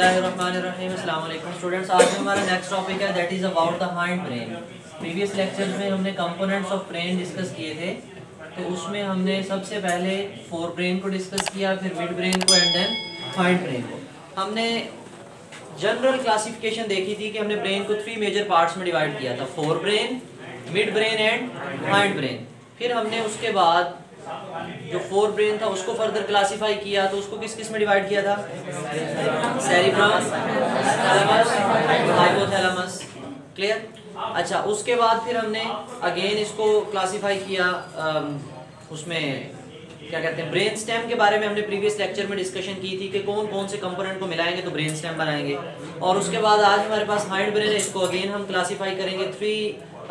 बिस्मिल्लाहिर्रहमानिर्रहीम। अस्सलाम वालेकुम स्टूडेंट्स। आज हमारा नेक्स्ट टॉपिक है that is about the hind brain. Previous lectures में हमने कंपोनेंट्स ऑफ ब्रेन डिस्कस किए थे, तो उसमें हमने सबसे पहले फोर ब्रेन को डिस्कस किया, फिर मिड ब्रेन को एंड देन हाइंड ब्रेन को। हमने जनरल क्लासिफिकेशन देखी थी कि हमने ब्रेन को थ्री मेजर पार्ट्स में डिवाइड किया था, fore brain, mid brain and hind brain. फिर हमने उसके बाद जो फोर ब्रेन था उसको फर्दर क्लासिफाई किया, तो उसको किस किस में डिवाइड किया था? Cerebrum, thalamus, hypothalamus. क्लियर? अच्छा, उसके बाद फिर हमने अगेन इसको क्लासिफाई किया उसमें क्या कहते हैं, ब्रेन स्टेम के बारे में हमने प्रीवियस लेक्चर में डिस्कशन की थी कि कौन कौन से कंपोनेंट को मिलाएंगे तो ब्रेन स्टेम बनाएंगे। और उसके बाद आज हमारे पास हाइंड ब्रेन है, इसको अगेन हम क्लासीफाई करेंगे थ्री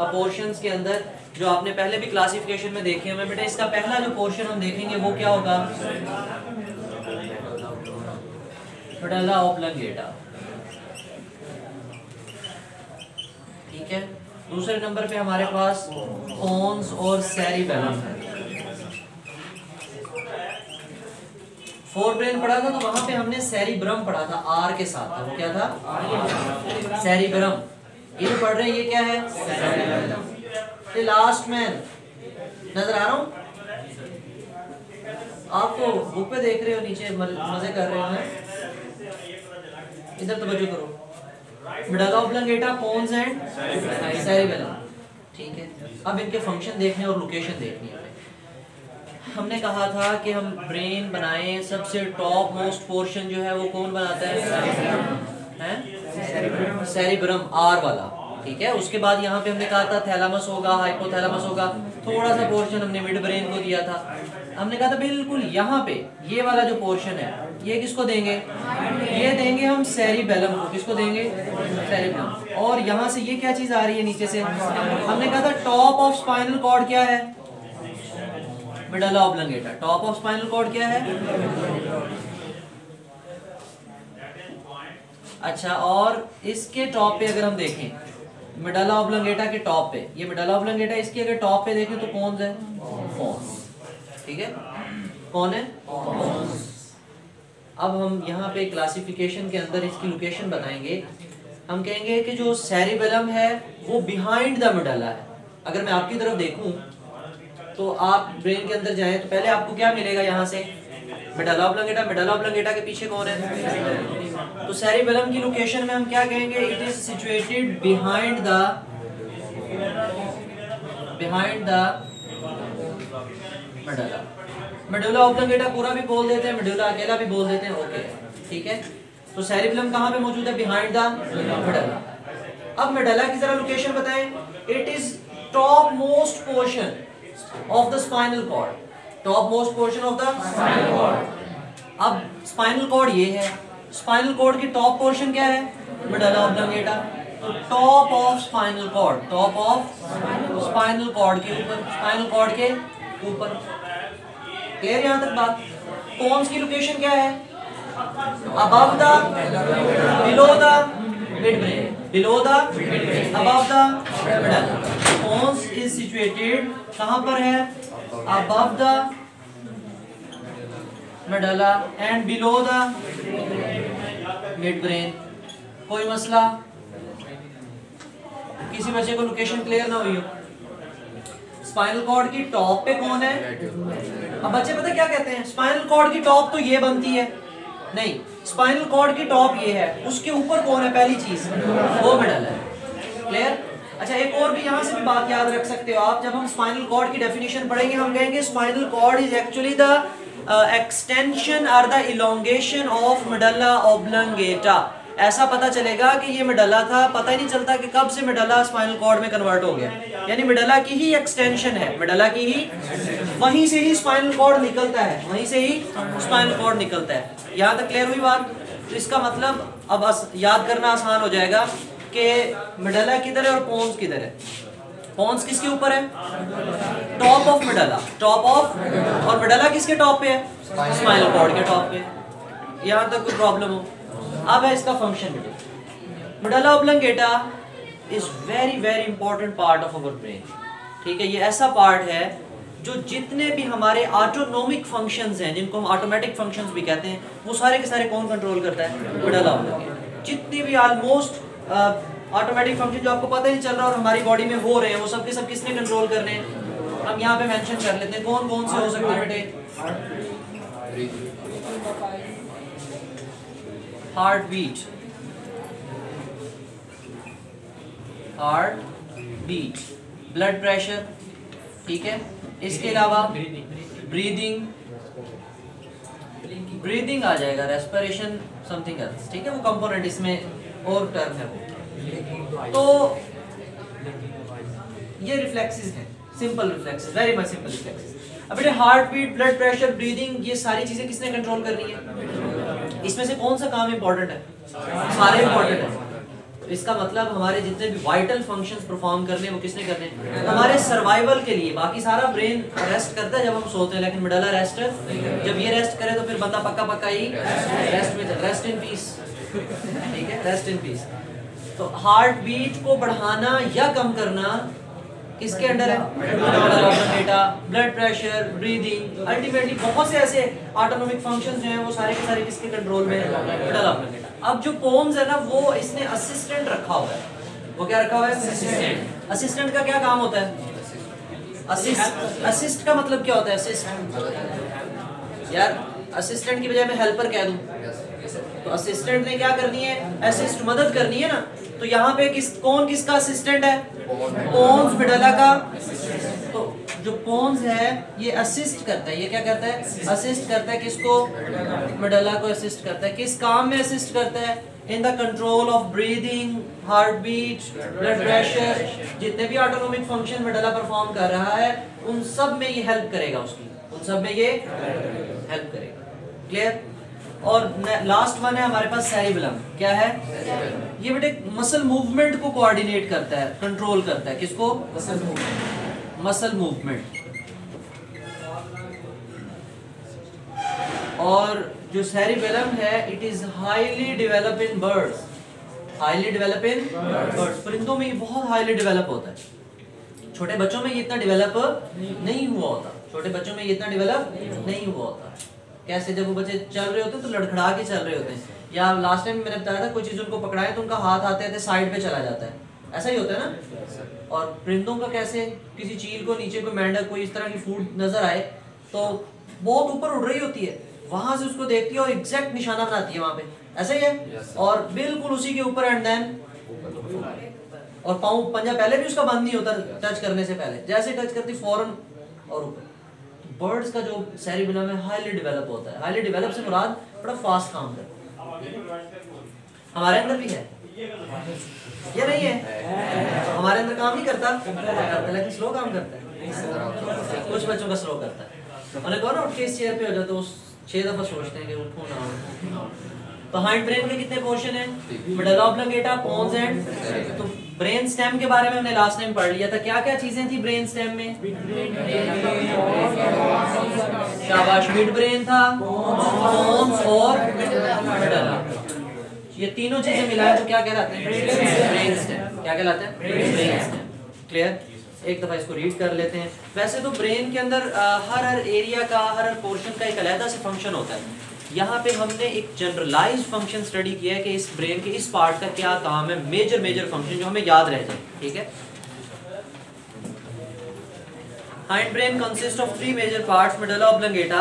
पोर्शंस के अंदर जो आपने पहले भी क्लासिफिकेशन में देखे हुए। बेटा इसका पहला जो पोर्शन हम देखेंगे वो क्या होगा? Medulla oblongata. ठीक है। दूसरे नंबर पे हमारे पास पोन्स और सेरिबेलम है। फोर ब्रेन पढ़ा था तो वहां पे हमने सेरिब्रम पढ़ा था, आर के साथ था। वो क्या था? सेरिब्रम। ये पढ़ रहे हैं, ये क्या है? लास्ट मैन नजर आ रहा हूँ आपको? बुक पे देख रहे हो, नीचे मजे कर रहे हो ना? इधर तवज्जो करो। Medulla oblongata, pons and cerebellum. ठीक है, अब इनके फंक्शन देखने और लोकेशन देखनी है। हमने कहा था कि हम ब्रेन बनाए, सबसे टॉप मोस्ट पोर्शन जो है वो कौन बनाता है? सेरिब्रम, आर वाला। ठीक है। उसके बाद यहाँ पे हमने कहा था थैलेमस होगा, हाइपोथैलेमस होगा। थोड़ा सा पोर्शन हमने मिड ब्रेन को दिया था। हमने कहा था बिल्कुल यहाँ पे ये वाला जो पोर्शन है ये किसको देंगे? ये देंगे हम सेरिबेलम को। किसको देंगे? सेरिबेलम। और यहाँ से ये क्या चीज आ रही है नीचे से? हमने कहा था टॉप ऑफ स्पाइनल कॉर्ड क्या है? Medulla oblongata. Top of spinal cord क्या है? अच्छा, और इसके टॉप पे अगर हम देखें, मेडुला ओब्लोंगेटा के टॉप पे, ये मेडुला ओब्लोंगेटा, इसके अगर टॉप पे देखें तो कौन है? पोन्स। ठीक है, कौन है? पोन्स। अब हम यहाँ पे क्लासिफिकेशन के अंदर इसकी लोकेशन बताएंगे। हम कहेंगे कि जो सेरिबेलम है वो बिहाइंड द मेडुला है। अगर मैं आपकी तरफ देखूं तो आप ब्रेन के अंदर जाएं तो पहले आपको क्या मिलेगा? यहाँ से मेडुला ओब्लोंगेटा। मेडुला ओब्लोंगेटा के पीछे कौन है? तो सेरिबेलम की लोकेशन में हम क्या कहेंगे? It is situated behind the medulla. Medulla oblongata पूरा भी बोल देते हैं, मेडुला अकेला भी बोल देते हैं। ओके, ठीक है। तो सेरिबेलम कहाँ पे मौजूद है? Behind the medulla. अब मेडुला की जरा लोकेशन बताएं। It is top most portion of the spinal cord. Top most portion of the spinal cord. अब स्पाइनल कॉर्ड ये है, स्पाइनल कॉर्ड की टॉप पोर्शन क्या है? Medulla oblongata. तो top of spinal cord, top of spinal cord के ऊपर, spinal cord के ऊपर। क्लियर यहाँ तक बात? पोन्स की लोकेशन क्या है? Above the, below the mid brain, below the mid brain, above the medulla. Pons is situated कहाँ पर है? Above the medulla and below the midbrain। कोई मसला? किसी बच्चे को लोकेशन क्लियर ना हुई हो? स्पाइनल कॉर्ड की टॉप पे कौन है? अब बच्चे पता क्या कहते हैं? स्पाइनल कॉर्ड की टॉप तो ये बनती है, नहीं, स्पाइनल कॉर्ड की टॉप ये है, उसके ऊपर कौन है? पहली चीज वो मेडुला है। क्लियर? अच्छा, एक और भी यहाँ से भी बात याद रख सकते हो आप। जब हम स्पाइनल कॉर्ड की डेफिनेशन पढ़ेंगे हम कहेंगे spinal cord is actually the extension और the elongation of medulla oblongata. ऐसा पता चलेगा कि ये मेडुला था, पता ही नहीं चलता कि कब से मेडुला स्पाइनल कॉर्ड में कन्वर्ट हो गया। यानी मेडुला की ही एक्सटेंशन है, मेडुला की ही, वहीं से ही स्पाइनल कॉर्ड निकलता है, वहीं से ही स्पाइनल कॉर्ड निकलता है। यहाँ तक क्लियर हुई बात? तो इसका मतलब अब याद करना आसान हो जाएगा कि मेडुला किधर है और पोन्स किधर है। पोन्स किसके ऊपर है? Top of medulla, top of. और मेडुला किसके टॉप पे है? स्पाइनल कॉर्ड के टॉप पे। यहाँ तक कोई प्रॉब्लम हो? अब है इसका function. Medulla oblongata is very very important part of our brain. ठीक है, ये ऐसा पार्ट है जो जितने भी हमारे ऑटोनोमिक फंक्शंस हैं, जिनको हम ऑटोमेटिक फंक्शंस भी कहते हैं, वो सारे के सारे कौन कंट्रोल करता है? Medulla oblongata. जितनी भी ऑलमोस्ट ऑटोमेटिक फंक्शन जो आपको पता नहीं चल रहा और हमारी बॉडी में हो रहे हैं, वो सबके सब किसने कंट्रोल करने हैं? हम यहाँ पे मेंशन कर लेते हैं कौन कौन से हो सकते हैं बेटे। हार्ट बीट, ब्लड प्रेशर, ठीक है। इसके अलावा ब्रीदिंग आ जाएगा, रेस्पिरेशन, समथिंग एल्स, ठीक है। वो कंपोनेंट इसमें और टर्म है वो। तो ये रिफ्लेक्सेस हैं, simple reflexes, very much simple reflexes. अब बेटे heart beat, blood pressure, breathing, ये सारी चीजें किसने कंट्रोल करनी है? इसमें से कौन सा काम इंपॉर्टेंट है? सारे इंपॉर्टेंट है। इसका मतलब हमारे जितने भी वाइटल फंक्शंस परफॉर्म करने, वो किसने करने हैं? हमारे सर्वाइवल के लिए। बाकी सारा ब्रेन रेस्ट करता है जब हम सोते हैं, लेकिन मेडुला रेस्ट है। जब ये रेस्ट करे तो फिर बंदा पक्का ही रेस्ट में, रेस्ट इन पीस, ठीक है, रेस्ट इन पीस। तो हार्ट बीट को बढ़ाना या कम करना किसके अंडर है? Medulla oblongata. Blood pressure, breathing, ultimately बहुत से ऐसे ऑटोनोमिक फंक्शंस जो हैं वो सारे के सारे किसके कंट्रोल में है? Medulla oblongata. अब जो पोन्स है ना, वो इसने असिस्टेंट रखा हुआ है। वो क्या रखा हुआ है? असिस्टेंट। असिस्टेंट का क्या काम होता है? असिस्ट का मतलब क्या होता है? असिस्ट, यार असिस्टेंट की बजाय मैं हेल्पर कह दूं। तो असिस्टेंट ने क्या करनी है? असिस्ट, मदद करनी है ना। तो यहाँ पे कौन किसका असिस्टेंट है? पोन्स मेडुला का। तो जो पोन्स है ये असिस्ट करता है, ये क्या करता है? असिस्ट करता है किसको? मेडुला को असिस्ट करता है। किस काम में असिस्ट करता है? In the control of breathing, heart beat, blood pressure, जितने भी ऑटोनोमिक फंक्शन मेडुला परफॉर्म कर रहा है उन सब में ये हेल्प करेगा उसकी, उन सब में ये हेल्प करेगा। क्लियर? और लास्ट वन है हमारे पास सेरिबलम। क्या है ये बेटे? मसल मूवमेंट को कोऑर्डिनेट करता है, कंट्रोल करता है। किसको? Muscle movement. और जो सेरिबेलम है, it is highly develop in birds. Highly develop in birds, परिंदों में ये बहुत हाईली डेवलप होता है। छोटे बच्चों में ये इतना डेवलप नहीं हुआ होता, कैसे? जब वो बच्चे चल रहे होते हैं तो लड़खड़ा के चल रहे होते हैं, या लास्ट टाइम मैंने बताया था कोई चीज उनको पकड़ाए तो उनका हाथ आते साइड पे चला जाता है, ऐसा ही होता है ना। और परिंदों का कैसे? किसी चील को नीचे कोई मेंढक, कोई इस तरह की फूड नजर आए तो बहुत ऊपर उड़ रही होती है, वहां से उसको देखती है और एग्जैक्ट निशाना बनाती है वहां पे, ऐसा ही है। और बिल्कुल उसी के ऊपर, एंड देन और पाँव, पंजा पहले भी उसका बंद नहीं होता, टच करने से पहले जैसे टच करती फौरन और ऊपर। तो बर्ड्स का जो सेरिबेलम है हाईली डेवलप होता है। हाईली डेवलप से मुराद बड़ा फास्ट काम करता है। हमारे अंदर भी है ये नहीं है? हमारे अंदर काम नहीं करता, लेकिन स्लो काम करता है। कुछ बच्चों का स्लो करता है, उन्हें कहो ना उठ के इस चेयर पे हो जाओ तो 6 दफा सोचते हैं कि उठो ना उठो। तो हाइंड ब्रेन के कितने पोर्शन हैं? Medulla oblongata, pons and. तो ब्रेन स्टेम के बारे में हमने लास्ट टाइम पढ़ लिया था, क्या क्या चीजें थी ब्रेन स्टेम में? शाबाश, मिड ब्रेन था, पोन्स और मेडुला। ये तीनों चीजें मिलाए तो क्या कहलाते हैं? Brain stem. क्या कहलाते हैं? Brain stem. क्लियर? एक दफा इसको रीड कर लेते हैं। वैसे तो ब्रेन के अंदर हर एरिया का, हर पोर्शन का एक अलग से फंक्शन होता है। यहाँ पे हमने एक जनरलाइज्ड फंक्शन स्टडी किया है कि इस ब्रेन के इस पार्ट का क्या काम है, मेजर फंक्शन जो हमें याद रह जाए, ठीक है। Hind brain consists of 3 major parts. Medulla oblongata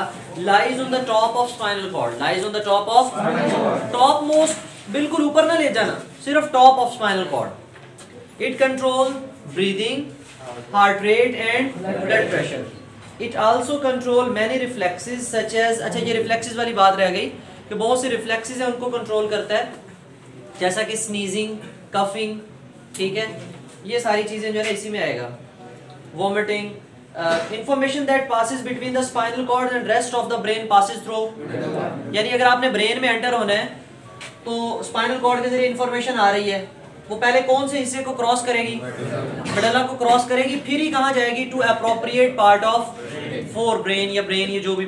lies on the top of spinal cord. Lies on the top of spinal cord. Top most बिल्कुल ऊपर ना ले जाना, सिर्फ top of spinal cord. It control breathing, heart rate and blood pressure. It also control many reflexes such as, अच्छा ये reflexes वाली बात रह गई कि बहुत से रिफ्लेक्सेस हैं उनको कंट्रोल करता है, जैसा कि स्नीजिंग, कफिंग, ठीक है, ये सारी चीज़ें जो है इसी में आएगा। Vomiting, information that passes between the spinal cord and rest of the brain passes through. यानी अगर आपने ब्रेन में एंटर होना है तो स्पाइनल कॉर्ड के जरिए इंफॉर्मेशन आ रही है, वो पहले कौन से हिस्से को क्रॉस करेगी? मेडुला को क्रॉस करेगी, फिर ही कहाँ जाएगी? To appropriate part of fore brain, या ब्रेन ये जो भी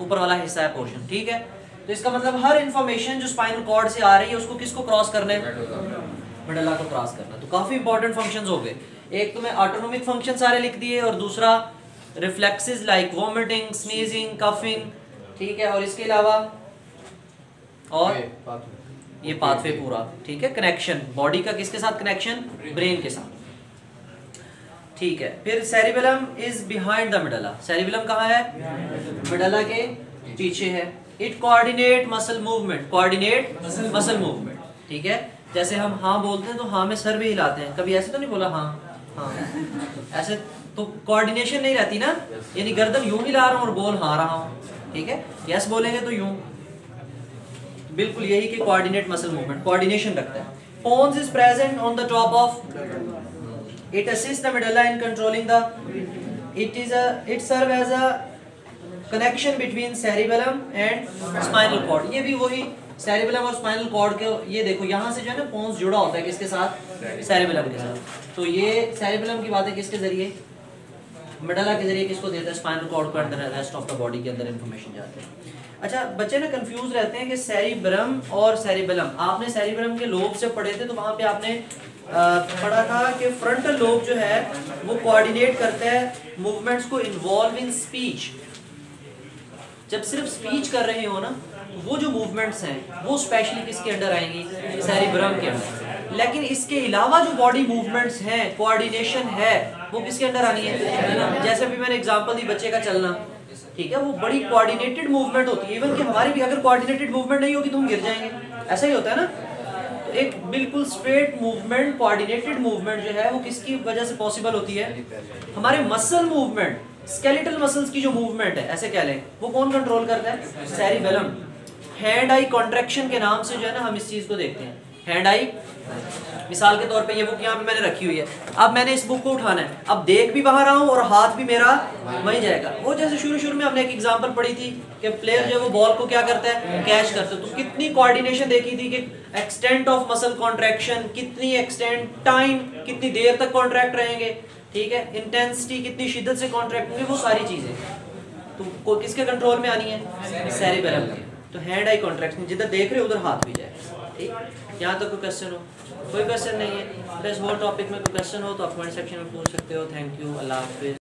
ऊपर वाला हिस्सा है, पोर्शन, ठीक है। तो इसका मतलब हर इंफॉर्मेशन जो स्पाइनल कॉर्ड से आ रही है उसको किसको क्रॉस करना है? मेडुला को क्रॉस करना। तो काफी इंपॉर्टेंट फंक्शंस हो गए। एक तो मैं ऑटोनोमिक फंक्शन सारे लिख दिए और दूसरा reflexes like vomiting, sneezing, coughing, ठीक है, और इसके अलावा और ये पाथवे पूरा, ठीक है, कनेक्शन बॉडी का किसके साथ, कनेक्शन ब्रेन के साथ, ठीक है। फिर cerebellum is behind the medulla, cerebellum कहाँ है, मेडुला के पीछे है। It coordinate muscle movement, coordinate muscle movement, ठीक है, जैसे हम हाँ बोलते हैं तो हाँ में सर भी हिलाते हैं, कभी ऐसे तो नहीं बोला हाँ हाँ ऐसे तो कोऑर्डिनेशन नहीं रहती ना, यानी गर्दन यूं हिला रहा हूँ और बोल हाँ रहा हूँ, ठीक है, यस बोलेंगे तो यूं, बिल्कुल यही कि कोऑर्डिनेट मसल मूवमेंट, कोऑर्डिनेशन रखता है। Pons is present on the top of, it assist the medulla in controlling the, it serve as a connection between cerebellum and spinal cord, ये भी वही सेरिबेलम और स्पाइनल कॉर्ड के, ये देखो यहाँ से जो है ना पोन्स जुड़ा होता है किसके साथ, सेरिबेलम के साथ, तो ये सेरिबेलम की बातें किसके जरिए, मेडुला के जरिए किसको देता है, स्पाइनल कॉर्ड के अंदर, रेस्ट ऑफ द बॉडी के अंदर इन्फॉर्मेशन जाते हैं। अच्छा बच्चे ना कंफ्यूज रहते हैं कि सेरिब्रम और सेरिबेलम, आपने सेरिब्रम के लोब से पढ़े थे तो वहाँ पे आपने पढ़ा था कि फ्रंटल लोब जो है वो कोऑर्डिनेट करता है मूवमेंट्स को इन्वॉल्व इन स्पीच, जब सिर्फ स्पीच कर रहे हो ना तो वो जो मूवमेंट्स हैं वो स्पेशली किसके अंडर आएंगी, सेरिब्रम के अंदर, लेकिन इसके अलावा जो बॉडी मूवमेंट्स हैं, कोऑर्डिनेशन है, वो किसके अंडर आनी है ना, जैसे अभी मैंने एग्जाम्पल दी बच्चे का चलना, ठीक है, वो बड़ी कोऑर्डिनेटेड मूवमेंट होती है, इवन कि हमारी भी अगर कोऑर्डिनेटेड मूवमेंट नहीं होगी तो हम गिर जाएंगे, ऐसा ही होता है ना, तो एक बिल्कुल स्ट्रेट मूवमेंट, कोऑर्डिनेटेड मूवमेंट जो है वो किसकी वजह से पॉसिबल होती है, हमारे मसल मूवमेंट, स्केलेटल मसल्स की जो मूवमेंट है, ऐसे कह लें, वो कौन कंट्रोल करता है, सेरिबेलम। हैंड आई कॉन्ट्रेक्शन के नाम से जो है ना हम इस चीज़ को देखते हैं, हैंड आई, मिसाल के तौर पे ये बुक यहाँ पे मैंने रखी हुई है, अब मैंने इस बुक को उठाना है, अब देख भी बाहर आऊँ और हाथ भी मेरा वहीं जाएगा, वो जैसे शुरू में हमने एक एग्जांपल पढ़ी थी कि प्लेयर जो है वो बॉल को क्या करता है, कैच करता है, तो कितनी कोऑर्डिनेशन देखी थी कि एक्सटेंट ऑफ मसल कॉन्ट्रैक्शन, कितनी एक्सटेंट, टाइम कितनी देर तक कॉन्ट्रैक्ट रहेंगे, ठीक है, इंटेंसिटी कितनी शिद्दत से कॉन्ट्रैक्ट होंगे, वो सारी चीज़ें तो किसके कंट्रोल में आनी है, सेरिबेलम के। तो हैंड आई कॉन्ट्रैक्शन, जिधर देख रहे हो उधर हाथ भी जाएगा, ठीक, यहाँ तक कोई क्वेश्चन हो, कोई क्वेश्चन नहीं है, बस वो टॉपिक में कोई क्वेश्चन हो तो आप कमेंट सेक्शन में पूछ सकते हो। थैंक यू, अल्लाह हाफिज़।